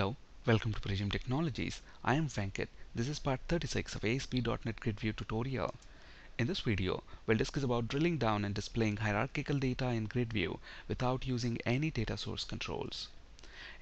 Hello, welcome to Pragim Technologies. I am Venkat. This is part 36 of ASP.NET GridView tutorial. In this video, we'll discuss about drilling down and displaying hierarchical data in GridView without using any data source controls.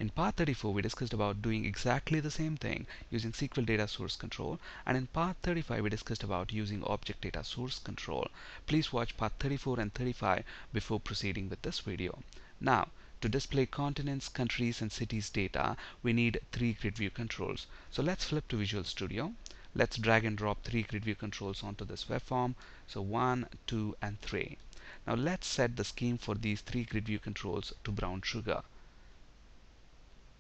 In part 34, we discussed about doing exactly the same thing using SQL data source control, and in part 35, we discussed about using object data source control. Please watch part 34 and 35 before proceeding with this video. Now, to display continents, countries, and cities data, we need three GridView controls. So let's flip to Visual Studio. Let's drag and drop three GridView controls onto this web form. So 1, 2, and 3. Now let's set the scheme for these three GridView controls to brown sugar.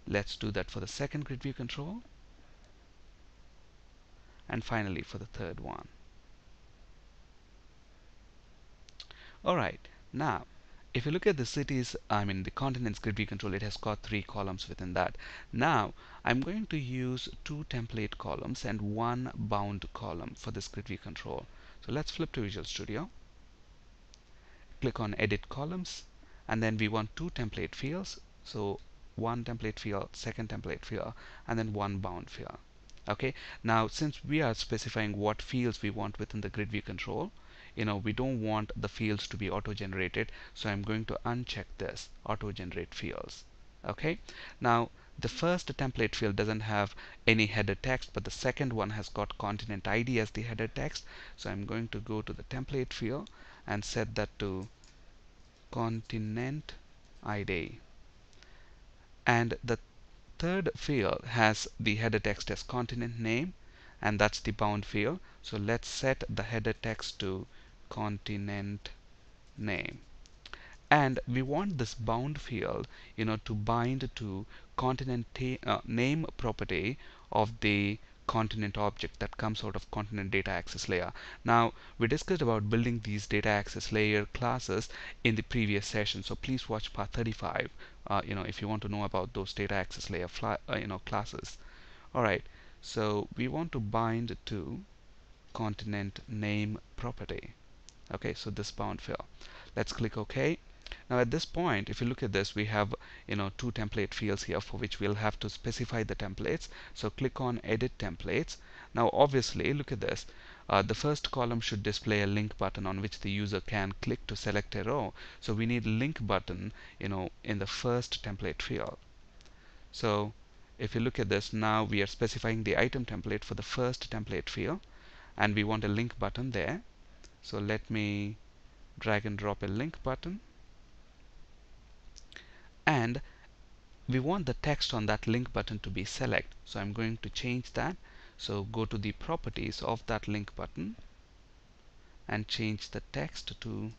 Let's do that for the second GridView control. And finally for the third one. Alright, now if you look at the cities, the continents GridView control, it has got three columns within that. Now, I'm going to use two template columns and one bound column for this GridView control. So let's flip to Visual Studio. Click on Edit Columns, and then we want two template fields. So one template field, second template field, and then one bound field. Okay. Now, since we are specifying what fields we want within the GridView control, we don't want the fields to be auto-generated, so I'm going to uncheck this auto-generate fields. Okay. Now the first template field doesn't have any header text, but the second one has got continent ID as the header text. So I'm going to go to the template field and set that to continent ID. And the third field has the header text as continent name, and that's the bound field. So let's set the header text to continent name, and we want this bound field to bind to continent name property of the continent object that comes out of continent data access layer. Now we discussed about building these data access layer classes in the previous session, so please watch part 35 if you want to know about those data access layer classes. Alright, so we want to bind to continent name property. Okay, so this bound field. Let's click OK. Now at this point, if you look at this, we have two template fields here for which we'll have to specify the templates. So click on Edit Templates. Now obviously, look at this. The first column should display a link button on which the user can click to select a row. So we need link button, in the first template field. So if you look at this, now we are specifying the item template for the first template field, and we want a link button there. So let me drag and drop a link button, and we want the text on that link button to be select. So I'm going to change that. So go to the properties of that link button and change the text to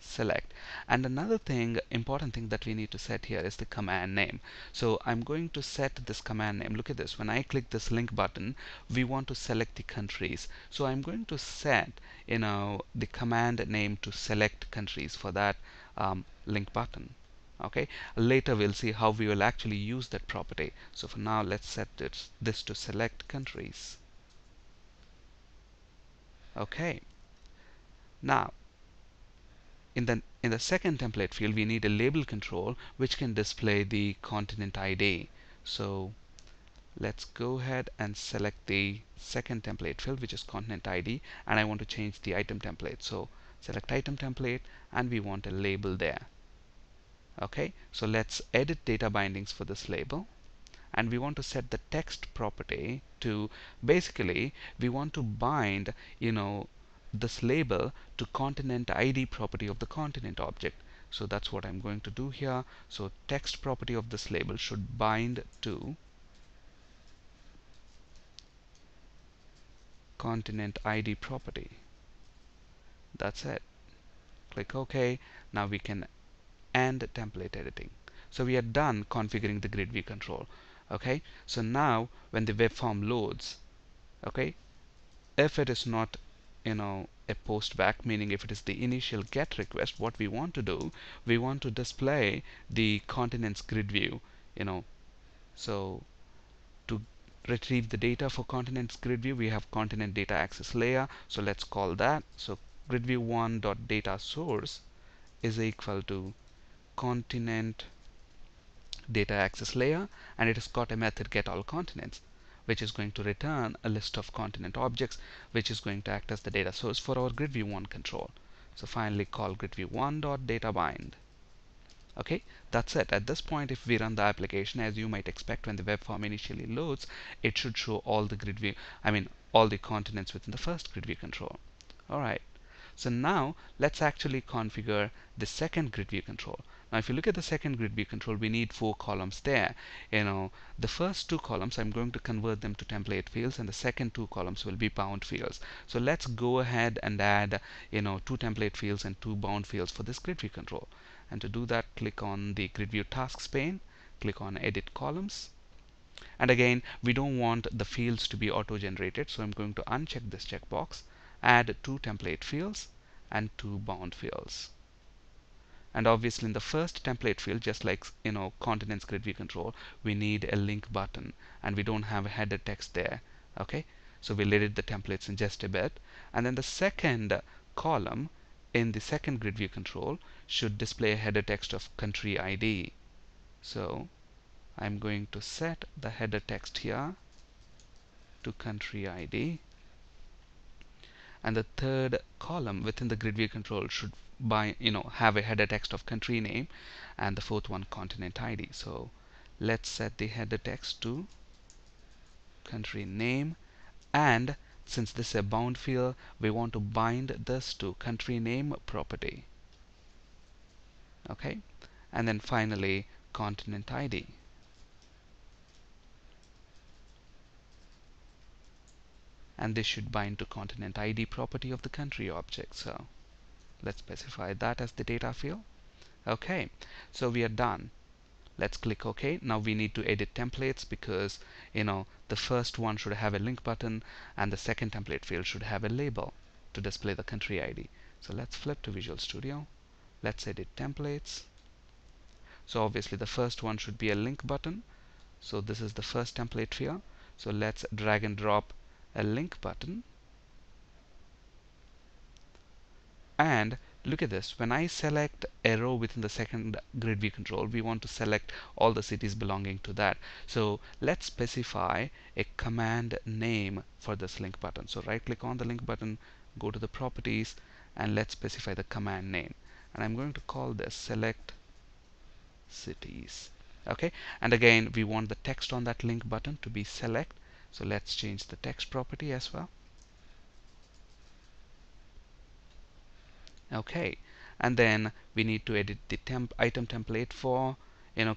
select. And another thing, important thing that we need to set here is the command name. So I'm going to set this command name. Look at this. When I click this link button, we want to select the countries. So I'm going to set, the command name to select countries for that link button. Okay. Later we'll see how we will actually use that property. So for now, let's set this to select countries. Okay. Now, in the second template field, we need a label control which can display the continent ID. So let's go ahead and select the second template field, which is continent ID, and I want to change the item template. So select item template, and we want a label there. Okay, so let's edit data bindings for this label, and we want to set the text property to, basically we want to bind this label to continent ID property of the continent object. So that's what I'm going to do here. So text property of this label should bind to continent ID property. That's it. Click OK. Now we can end template editing. So we are done configuring the GridView control. Okay, so now when the web form loads, okay, if it is not a postback, meaning if it is the initial GET request, what we want to do, we want to display the continents GridView, So to retrieve the data for continents GridView, we have continent data access layer. So let's call that. So GridView1.data source is equal to continent data access layer, and it has got a method getAllContinents, which is going to return a list of continent objects, which is going to act as the data source for our GridView1 control. So finally call GridView1.DataBind. Okay, that's it. At this point, if we run the application, as you might expect, when the web form initially loads, it should show all the continents within the first grid view control. All right. So now let's actually configure the second grid view control. Now, if you look at the second grid view control, we need 4 columns there. You know, the first 2 columns I'm going to convert them to template fields, and the second 2 columns will be bound fields. So let's go ahead and add 2 template fields and 2 bound fields for this grid view control. And to do that, click on the GridView Tasks pane, click on Edit Columns. And again, we don't want the fields to be auto-generated, so I'm going to uncheck this checkbox, add 2 template fields and 2 bound fields. And obviously in the first template field, just like continents grid view control, we need a link button, and we don't have a header text there. Okay, so we'll edit the templates in just a bit. And then the second column in the second grid view control should display a header text of country ID. So I'm going to set the header text here to country ID. And the third column within the grid view control should have a header text of country name, and the fourth one continent ID. So let's set the header text to country name, and since this is a bound field, we want to bind this to country name property. Okay, and then finally continent ID. And this should bind to continent ID property of the country object. So let's specify that as the data field. Okay, so we are done. Let's click OK. Now we need to edit templates, because the first one should have a link button and the second template field should have a label to display the country ID. So let's flip to Visual Studio. Let's edit templates. So obviously the first one should be a link button. So this is the first template field. So let's drag and drop a link button, and look at this. When I select a row within the second grid view control, we want to select all the cities belonging to that. So let's specify a command name for this link button. So right click on the link button, go to the properties, and let's specify the command name, and I'm going to call this select cities. Okay, and again we want the text on that link button to be select. So let's change the text property as well. Okay, and then we need to edit the item template for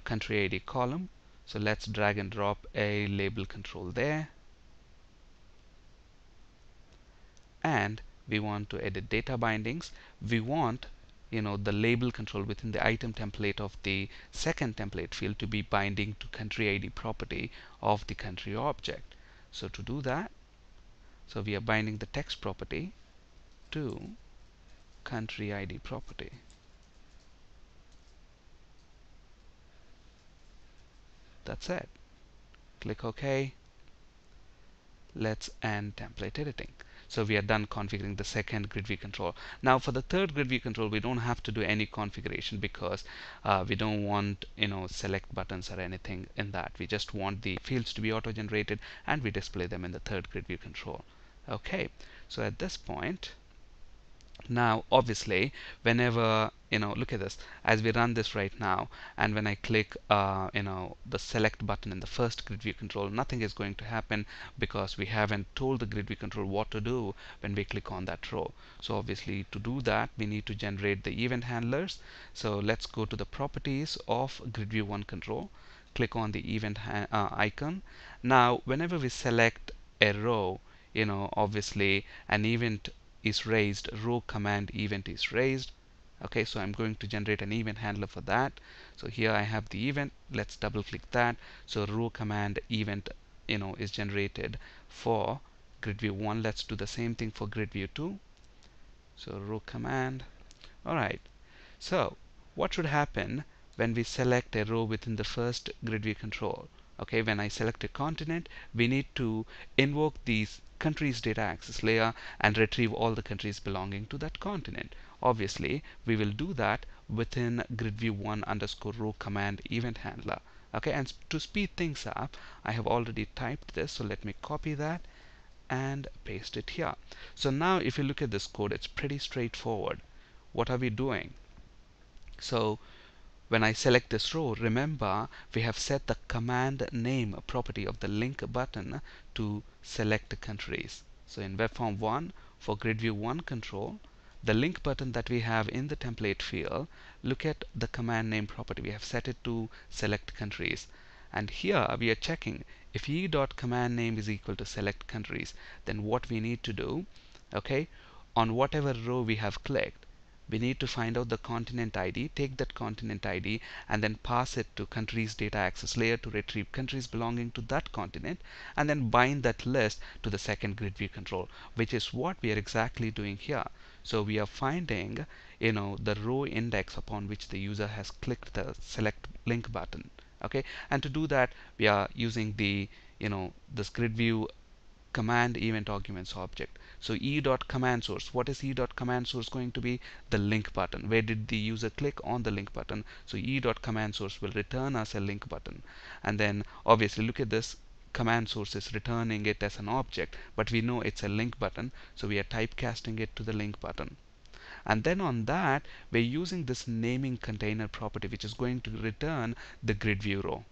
country ID column. So let's drag and drop a label control there. And we want to edit data bindings. We want the label control within the item template of the second template field to be binding to country ID property of the country object. So to do that, so we are binding the text property to country ID property. That's it. Click OK. Let's end template editing. So we are done configuring the second grid view control. Now for the third grid view control, we don't have to do any configuration, because we don't want select buttons or anything in that. We just want the fields to be auto-generated, and we display them in the third grid view control. Okay, so at this point, now obviously whenever look at this, as we run this right now, and when I click the select button in the first grid view control, nothing is going to happen, because we haven't told the grid view control what to do when we click on that row. So obviously to do that, we need to generate the event handlers. So let's go to the properties of GridView1 control, click on the event icon. Now whenever we select a row, obviously an event is raised, row command event is raised. Okay, so I'm going to generate an event handler for that. So here I have the event. Let's double click that. So row command event is generated for GridView1. Let's do the same thing for GridView2. So row command. All right, so what should happen when we select a row within the first grid view control? Okay, when I select a continent, we need to invoke these countries data access layer and retrieve all the countries belonging to that continent. Obviously, we will do that within GridView1_row command event handler. Okay, and to speed things up, I have already typed this, so let me copy that and paste it here. So now if you look at this code, it's pretty straightforward. What are we doing? So when I select this row, remember we have set the command name property of the link button to select countries. So in web form 1 for GridView1 control, the link button that we have in the template field, look at the command name property. We have set it to select countries. And here we are checking if e.commandName is equal to select countries, then what we need to do, okay, on whatever row we have clicked, we need to find out the continent ID, take that continent ID and then pass it to countries data access layer to retrieve countries belonging to that continent and then bind that list to the second grid view control, which is what we are exactly doing here. So we are finding, you know, the row index upon which the user has clicked the select link button. Okay, and to do that we are using the, you know, this grid view command event arguments object. So e.command source, what is e.command source going to be? The link button. Where did the user click on the link button? So e.command source will return us a link button. And then obviously look at this, command source is returning it as an object, but we know it's a link button, so we are typecasting it to the link button. And then on that we're using this naming container property which is going to return the grid view row.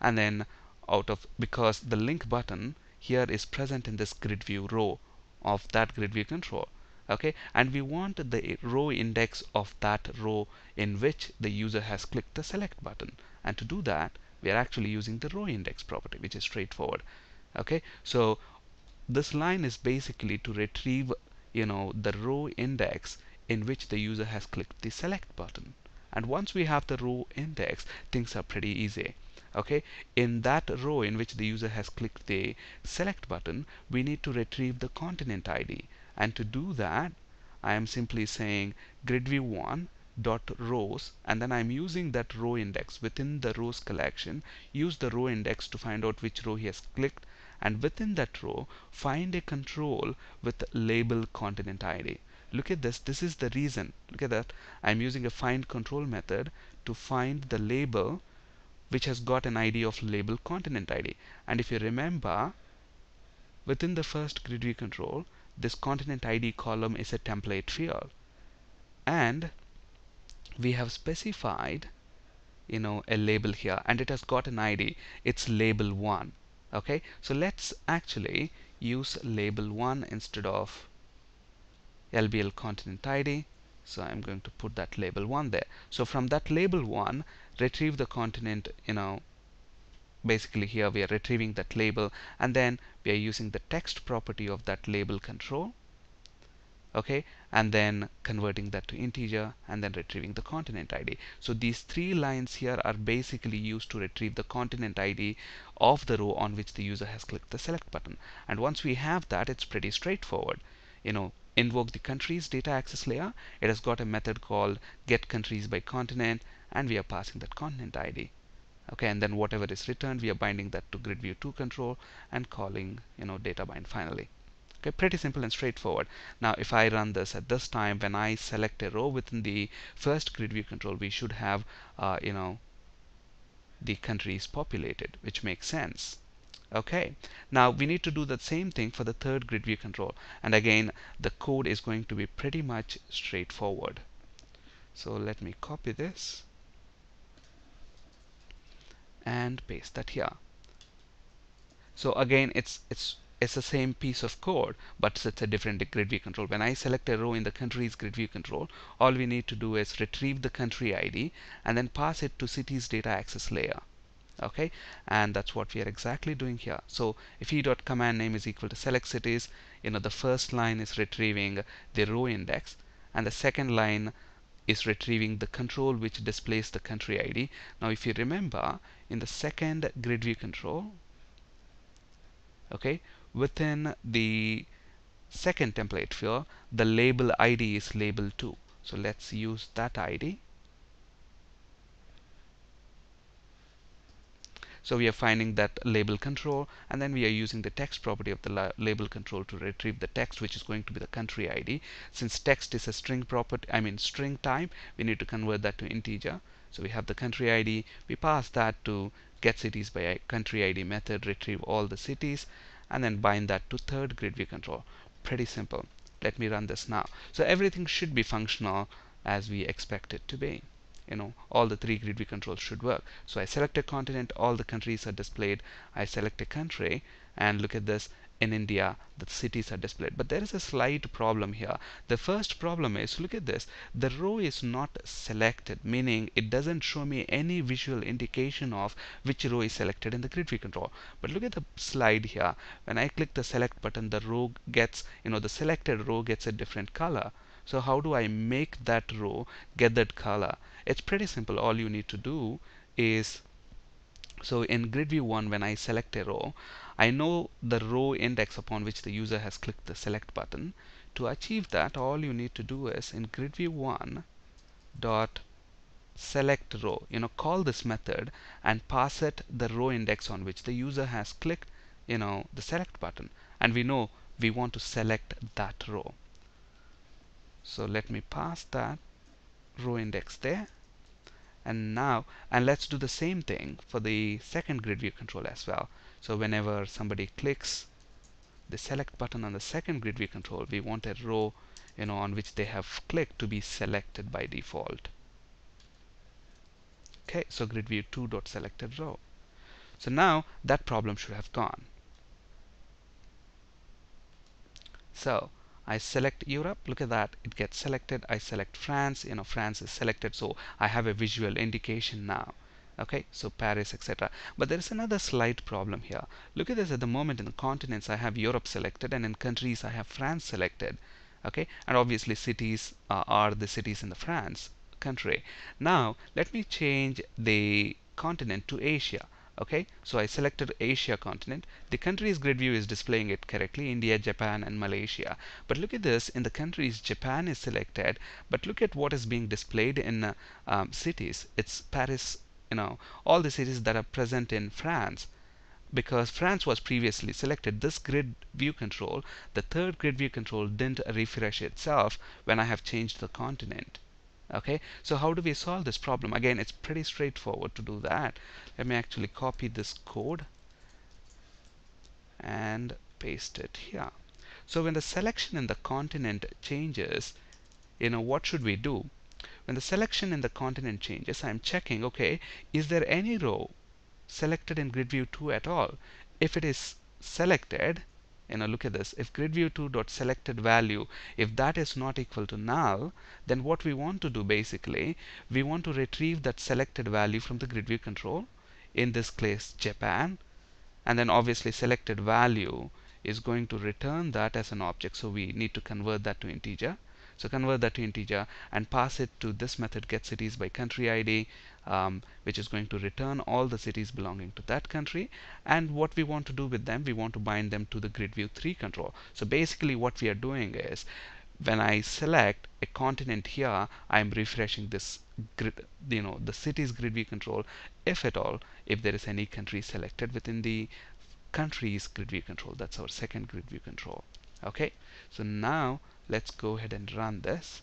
And then out of, because the link button here is present in this grid view row of that grid view control, okay, and we want the row index of that row in which the user has clicked the select button, and to do that we are actually using the row index property, which is straightforward. Okay, so this line is basically to retrieve, you know, the row index in which the user has clicked the select button. And once we have the row index, things are pretty easy. Okay, in that row in which the user has clicked the select button, we need to retrieve the continent ID. And to do that, I am simply saying gridview1.rows, and then I'm using that row index within the rows collection, use the row index to find out which row he has clicked, and within that row, find a control with label continent ID. Look at this, this is the reason, look at that, I'm using a find control method to find the label which has got an ID of label continent ID. And if you remember, within the first grid view control, this continent ID column is a template field, and we have specified, you know, a label here, and it has got an ID, it's label 1. Okay, so let's actually use label 1 instead of LBL continent ID. So I'm going to put that label 1 there. So from that label 1, retrieve the continent, you know, basically here we are retrieving that label, and then we are using the text property of that label control, okay, and then converting that to integer and then retrieving the continent ID. So these three lines here are basically used to retrieve the continent ID of the row on which the user has clicked the select button. And once we have that, it's pretty straightforward. You know, invoke the countries data access layer, it has got a method called get countries by continent, and we are passing that continent ID. Okay, and then whatever is returned, we are binding that to GridView2 control and calling, you know, data bind finally. Okay, pretty simple and straightforward. Now if I run this at this time, when I select a row within the first GridView control, we should have, you know, the countries populated, which makes sense. Okay, now we need to do the same thing for the third grid view control, and again the code is going to be pretty much straightforward. So let me copy this and paste that here. So again it's the same piece of code, but it's a different grid view control. When I select a row in the countries grid view control, all we need to do is retrieve the country ID and then pass it to cities data access layer. Okay, and that's what we are exactly doing here. So if e.commandName is equal to select cities, you know, the first line is retrieving the row index, and the second line is retrieving the control which displays the country ID. Now if you remember, in the second grid view control, okay, within the second template field, the label ID is label 2. So let's use that ID. So we are finding that label control, and then we are using the text property of the label control to retrieve the text, which is going to be the country ID. Since text is a string property, I mean string type, we need to convert that to integer. So we have the country ID, we pass that to get cities by country ID method, retrieve all the cities, and then bind that to third grid view control. Pretty simple. Let me run this now. So everything should be functional as we expect it to be. You know, all the three grid view controls should work. So I select a continent, all the countries are displayed. I select a country, and look at this, in India the cities are displayed. But there is a slight problem here. The first problem is, look at this, the row is not selected, meaning it doesn't show me any visual indication of which row is selected in the grid view control. But look at the slide here. When I click the select button, the row gets, you know, the selected row gets a different color. So how do I make that row get that color? It's pretty simple. All you need to do is, so in GridView1, when I select a row, I know the row index upon which the user has clicked the select button. To achieve that, all you need to do is in GridView1 dot select row, you know, call this method and pass it the row index on which the user has clicked, you know, the select button. And we know we want to select that row. So let me pass that row index there, and now, and let's do the same thing for the second grid view control as well. So whenever somebody clicks the select button on the second grid view control, we want a row, you know, on which they have clicked to be selected by default. Okay, so grid view 2 dot selected row. So now that problem should have gone. So I select Europe, look at that, it gets selected. I select France, you know, France is selected, so I have a visual indication now. Okay, so Paris, etc. But there is another slight problem here. Look at this, at the moment in the continents I have Europe selected, and in countries I have France selected. Okay, and obviously cities are the cities in the France country. Now let me change the continent to Asia. Okay, so I selected Asia continent. The countries grid view is displaying it correctly, India, Japan, and Malaysia. But look at this, in the countries, Japan is selected, but look at what is being displayed in cities. It's Paris, you know, all the cities that are present in France. Because France was previously selected, this grid view control, the third grid view control, didn't refresh itself when I have changed the continent. Okay, so how do we solve this problem? Again, it's pretty straightforward to do that. Let me actually copy this code and paste it here. So when the selection in the continent changes, you know, what should we do? When the selection in the continent changes, I'm checking, okay, is there any row selected in GridView 2 at all? If it is selected, you know, look at this, if GridView2.selectedValue, if that is not equal to null, then what we want to do basically, we want to retrieve that selected value from the grid view control, in this case Japan, and then obviously selected value is going to return that as an object, so we need to convert that to integer. So convert that to integer and pass it to this method getCitiesByCountryId, which is going to return all the cities belonging to that country. And what we want to do with them, we want to bind them to the GridView 3 control. So basically what we are doing is, when I select a continent here, I'm refreshing this grid, you know, the cities grid view control, if at all, if there is any country selected within the countries grid view control. That's our second grid view control. Okay, so now let's go ahead and run this.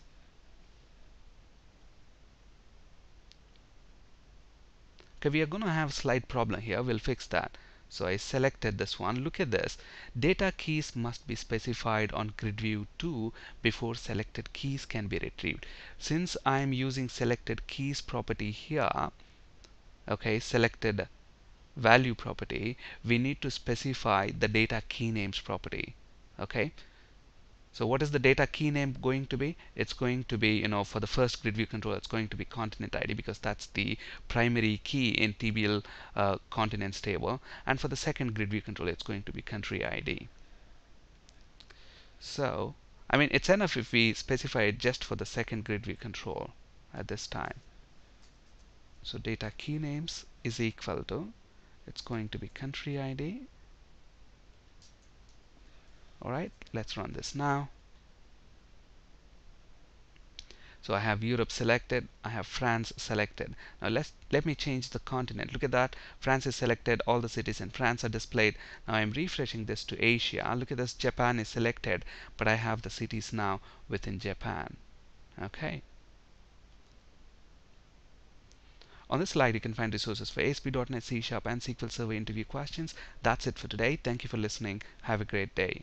Okay, we are going to have a slight problem here. We'll fix that. So I selected this one. Look at this. Data keys must be specified on GridView 2 before selected keys can be retrieved. Since I'm using selected keys property here, okay, selected value property, we need to specify the data key names property. Okay. So what is the data key name going to be? It's going to be, you know, for the first grid view control, it's going to be continent ID because that's the primary key in TBL continents table. And for the second grid view control, it's going to be country ID. So, I mean, it's enough if we specify it just for the second grid view control at this time. So data key names is equal to, it's going to be country ID. Alright, let's run this now. So I have Europe selected, I have France selected. Now let me change the continent. Look at that, France is selected, all the cities in France are displayed. Now I'm refreshing this to Asia. Look at this, Japan is selected, but I have the cities now within Japan. Okay. On this slide, you can find resources for ASP.NET, C# and SQL Server interview questions. That's it for today. Thank you for listening. Have a great day.